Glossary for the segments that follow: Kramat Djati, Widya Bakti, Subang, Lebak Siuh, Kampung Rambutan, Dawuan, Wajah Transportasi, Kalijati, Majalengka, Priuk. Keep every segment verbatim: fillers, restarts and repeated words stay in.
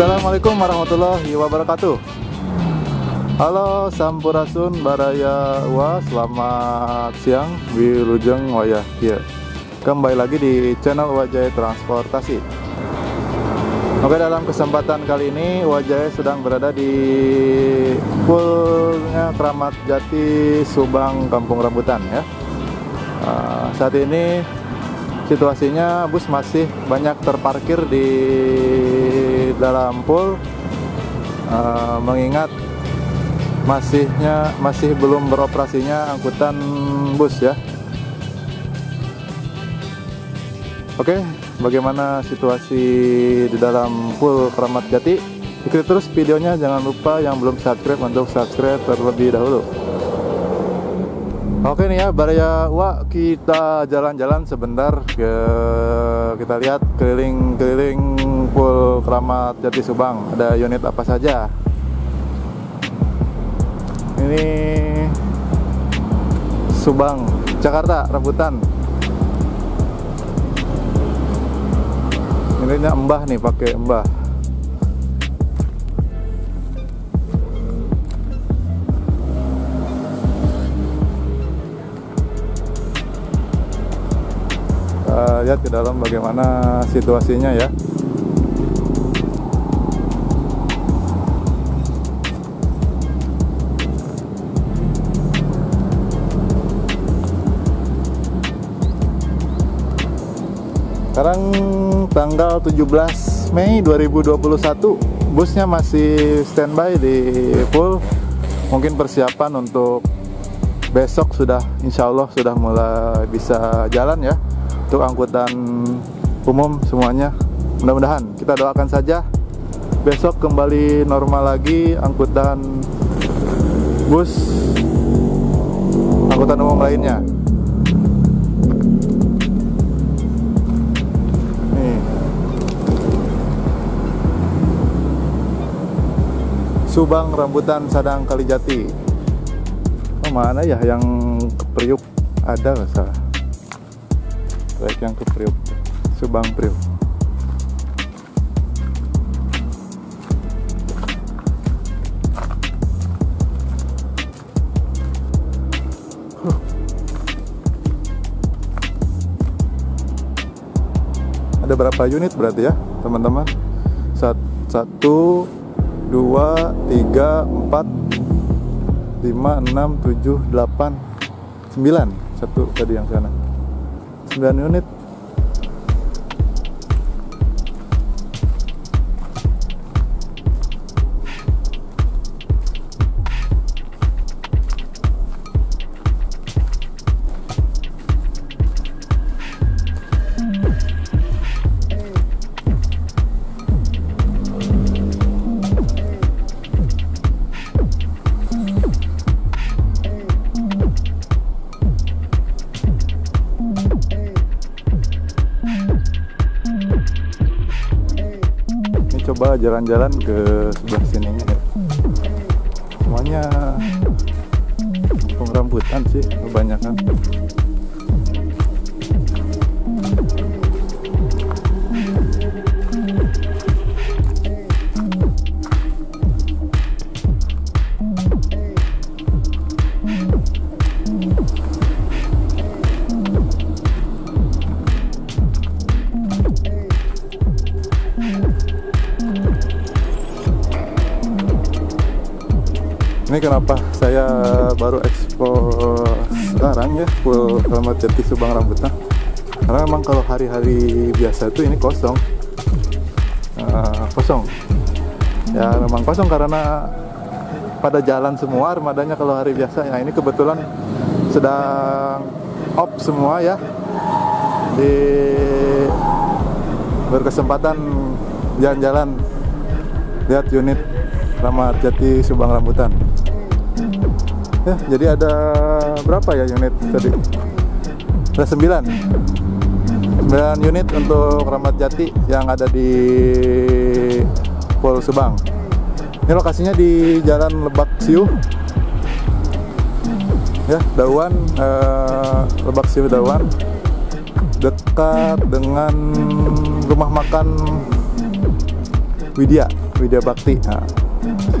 Assalamualaikum warahmatullahi wabarakatuh. Halo sampurasun baraya wa, selamat siang wilujeng wayah kieu. Kembali lagi di channel Wajah Transportasi. Oke, dalam kesempatan kali ini Wajah sedang berada di poolnya Kramat Djati, Subang, Kampung Rambutan ya. Uh, saat ini situasinya bus masih banyak terparkir di dalam pool, uh, mengingat masihnya masih belum beroperasinya angkutan bus ya. Oke, bagaimana situasi di dalam pool Kramat Djati? Ikuti terus videonya, jangan lupa yang belum subscribe untuk subscribe terlebih dahulu. Oke nih ya baraya wa, kita jalan-jalan sebentar ke, kita lihat keliling-keliling pool Kramat Djati Subang ada unit apa saja. Ini Subang, Jakarta, Rambutan. Ini embah nih, pakai embah. Kita lihat ke dalam bagaimana situasinya ya. Sekarang tanggal tujuh belas Mei dua ribu dua puluh satu, busnya masih standby di pool. Mungkin persiapan untuk besok sudah, insya Allah sudah mulai bisa jalan ya, untuk angkutan umum semuanya. Mudah-mudahan, kita doakan saja besok kembali normal lagi angkutan bus, angkutan umum lainnya. Subang, Rambutan, Sadang, Kalijati. Oh, mana ya yang ke Priuk? Ada nggak salah? Trek yang ke Priuk, Subang Priuk. Huh. Ada berapa unit berarti ya, teman-teman? Satu, dua, tiga, empat, lima, enam, tujuh, delapan, sembilan. Satu tadi yang sana, sembilan unit. Coba jalan-jalan ke sebelah sini ya. Semuanya Kampung Rambutan sih kebanyakan. Ini kenapa saya baru ekspor sekarang ya, full Kramat Djati Subang Rambutan. Karena memang kalau hari-hari biasa itu ini kosong, uh, kosong. Ya memang kosong karena pada jalan semua armadanya kalau hari biasa. Nah ini kebetulan sedang off semua ya. Di berkesempatan jalan-jalan lihat unit Kramat Djati Subang Rambutan. Ya, jadi ada berapa ya unit tadi? Ada sembilan. Sembilan unit untuk Kramat Djati yang ada di Pol Subang. Ini lokasinya di Jalan Lebak Siuh. Ya, Dawuan, eh, Lebak Siuh Dawuan. Dekat dengan rumah makan Widya Widya Bakti. Nah,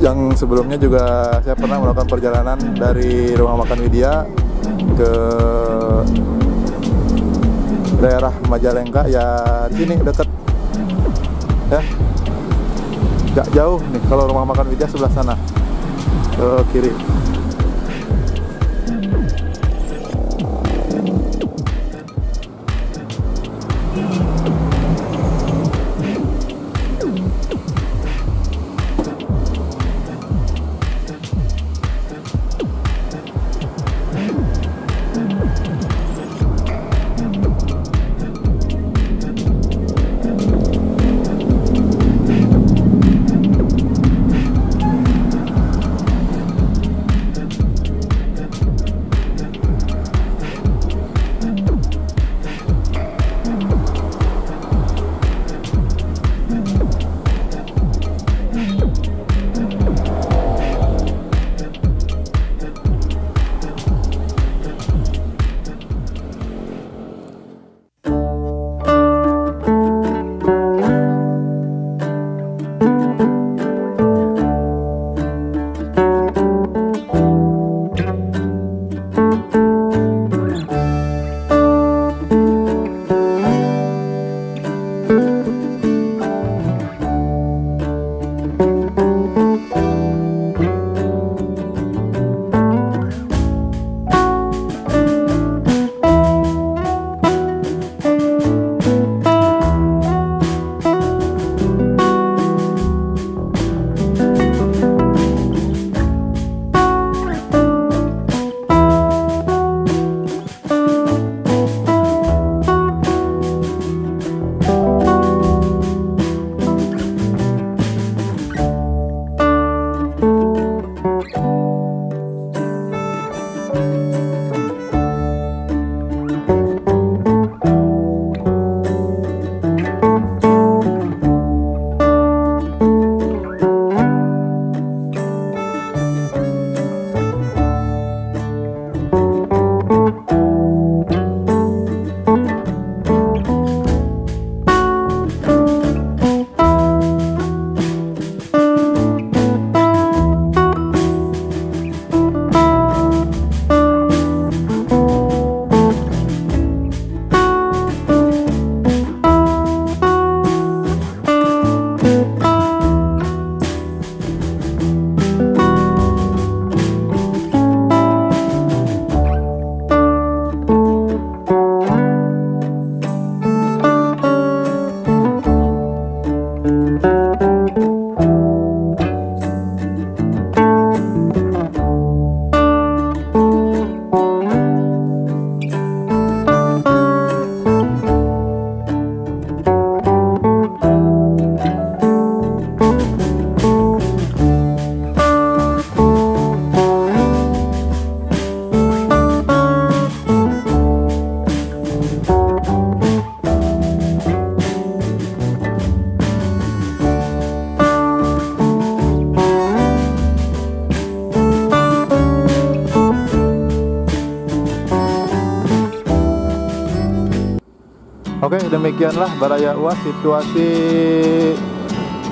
yang sebelumnya juga saya pernah melakukan perjalanan dari rumah makan Widya ke daerah Majalengka, ya di sini deket ya, nggak jauh nih kalau rumah makan Widya sebelah sana ke kiri. Oke, demikianlah Baraya Uas situasi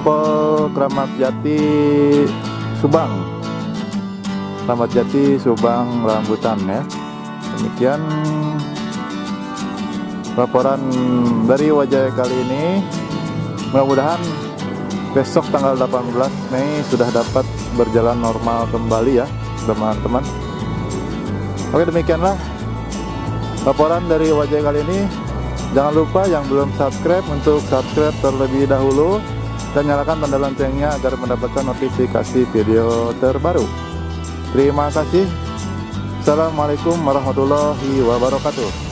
Pol Kramat Jati Subang, Kramat Jati Subang Rambutan ya. Demikian laporan dari Wajah kali ini. Mudah-mudahan besok tanggal delapan belas Mei sudah dapat berjalan normal kembali ya, teman-teman. Oke, demikianlah laporan dari Wajah kali ini. Jangan lupa yang belum subscribe untuk subscribe terlebih dahulu dan nyalakan tanda loncengnya agar mendapatkan notifikasi video terbaru. Terima kasih. Assalamualaikum warahmatullahi wabarakatuh.